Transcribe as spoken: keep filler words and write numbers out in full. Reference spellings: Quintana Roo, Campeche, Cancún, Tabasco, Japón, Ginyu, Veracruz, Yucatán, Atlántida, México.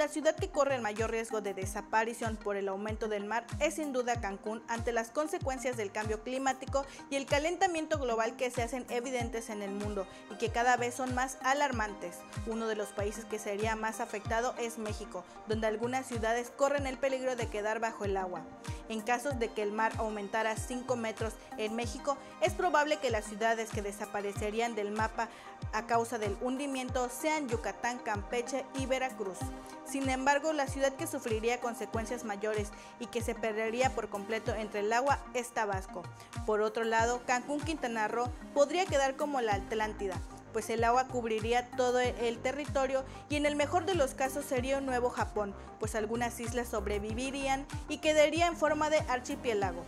la ciudad que corre el mayor riesgo de desaparición por el aumento del mar es sin duda Cancún, ante las consecuencias del cambio climático y el calentamiento global que se hacen evidentes en el mundo y que cada vez son más alarmantes. Uno de los países que sería más afectado es México, donde algunas ciudades corren el peligro de quedar bajo el agua. En casos de que el mar aumentara cinco metros en México, es probable que las ciudades que desaparecerían del mapa a causa del hundimiento sean Yucatán, Campeche y Veracruz. Sin embargo, la ciudad que sufriría consecuencias mayores y que se perdería por completo entre el agua es Tabasco. Por otro lado, Cancún, Quintana Roo podría quedar como la Atlántida, pues el agua cubriría todo el territorio y en el mejor de los casos sería un nuevo Japón, pues algunas islas sobrevivirían y quedaría en forma de archipiélago.